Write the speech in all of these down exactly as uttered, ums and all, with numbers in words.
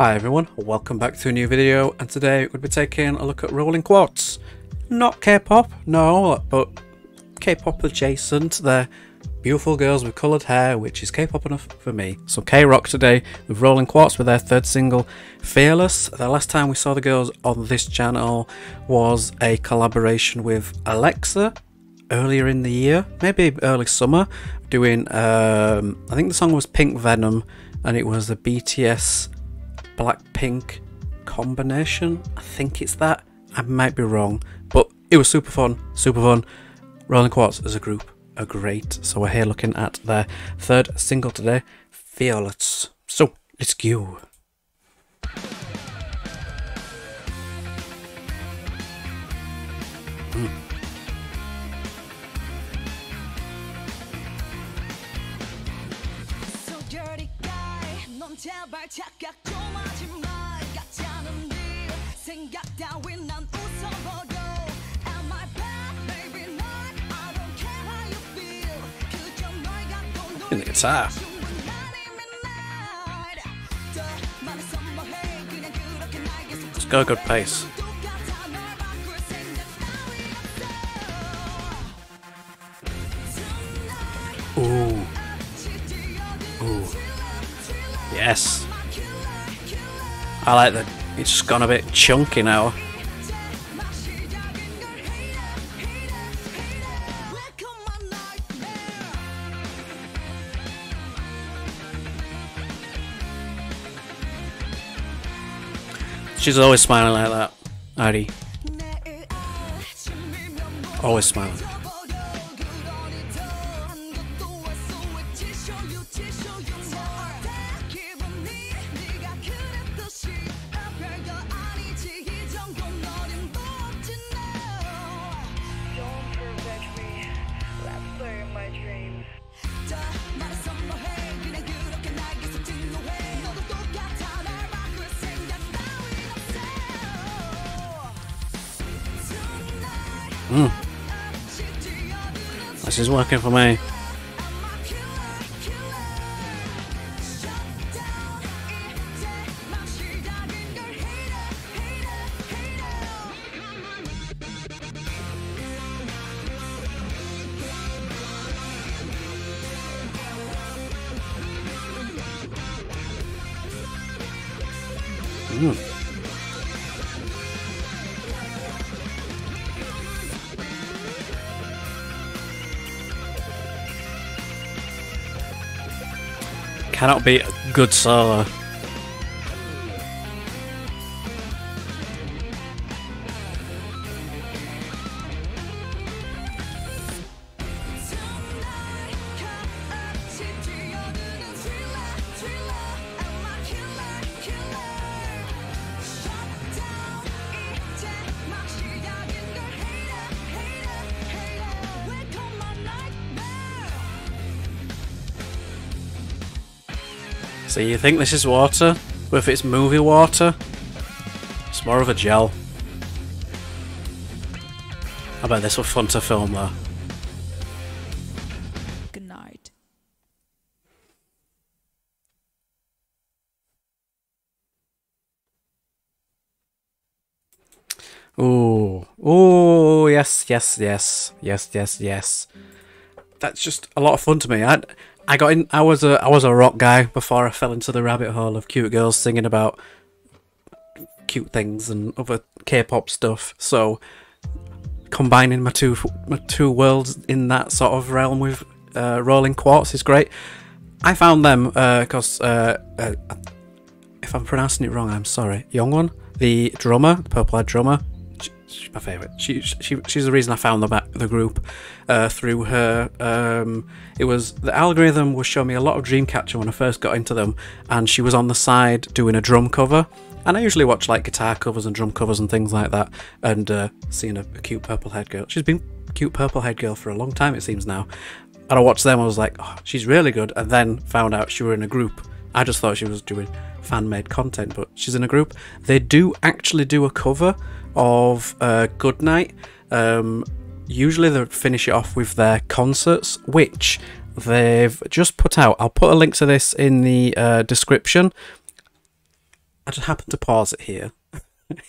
Hi everyone, welcome back to a new video, and today we'll be taking a look at Rolling Quartz. Not K-pop, no, but K-pop adjacent. They're beautiful girls with coloured hair, which is K-pop enough for me. So K-Rock today with Rolling Quartz with their third single, Fearless. The last time we saw the girls on this channel was a collaboration with Alexa earlier in the year, maybe early summer, doing, um, I think the song was Pink Venom, and it was the B T S Blackpink combination. I think it's that. I might be wrong, but it was super fun, super fun. Rolling Quartz as a group are great, so we're here looking at their third single today, Fearless. So let's go. Mm. In the guitar. It's got a good pace. Ooh. Ooh. Yes. I like that. It's just gone a bit chunky now. She's always smiling like that, Iree. Always smiling. Mm. This is working for me. Mm. Cannot be a good solo. So you think this is water, but if it's movie water, it's more of a gel. I bet this was fun to film though. Good night. Ooh. Ooh, yes, yes, yes. Yes, yes, yes. That's just a lot of fun to me. I I got in. I was a I was a rock guy before I fell into the rabbit hole of cute girls singing about cute things and other K-pop stuff. So combining my two my two worlds in that sort of realm with uh, Rolling Quartz is great. I found them because uh, uh, uh, if I'm pronouncing it wrong, I'm sorry. Youngwon, the drummer, the purple-eyed drummer, she, she's my favorite. She she she's the reason I found the the group. Uh, through her, um, it was the algorithm was showing me a lot of Dreamcatcher when I first got into them, and she was on the side doing a drum cover, and I usually watch like guitar covers and drum covers and things like that, and uh, seeing a, a cute purple haired girl, she's been cute purple haired girl for a long time it seems now, and I watched them, I was like, oh, she's really good, and then found out she were in a group. I just thought she was doing fan-made content, but she's in a group. They do actually do a cover of uh, Good Night. um, Usually they finish it off with their concerts, which they've just put out. I'll put a link to this in the uh, description. I just happened to pause it here.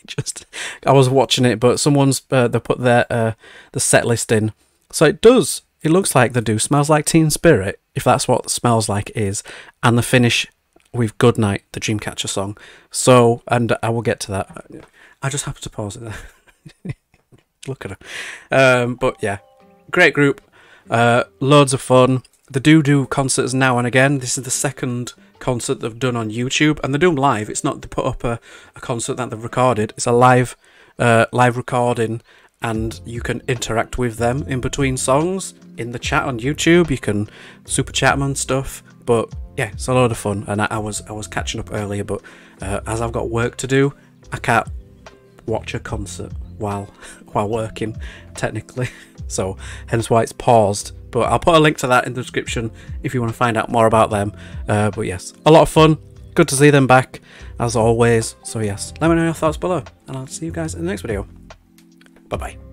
just I was watching it, but someone's uh, they put their uh, the set list in, so it does. It looks like they do Smells Like Teen Spirit, if that's what Smells Like is, and the finish with Good Night, the Dreamcatcher song. So, and I will get to that. I just happened to pause it there. Look at her. Um, but yeah, great group, uh, loads of fun. They do do concerts now and again. This is the second concert they've done on YouTube, and they do them live. It's not they put up a, a concert that they've recorded. It's a live, uh, live recording. And you can interact with them in between songs, in the chat on YouTube. You can super chat them and stuff. But yeah, it's a load of fun. And I, I was I was catching up earlier, but uh, as I've got work to do, I can't watch a concert while while working, technically. So hence why it's paused. But I'll put a link to that in the description if you want to find out more about them. Uh, but yes, a lot of fun. Good to see them back, as always. So yes, let me know your thoughts below, and I'll see you guys in the next video. Bye-bye.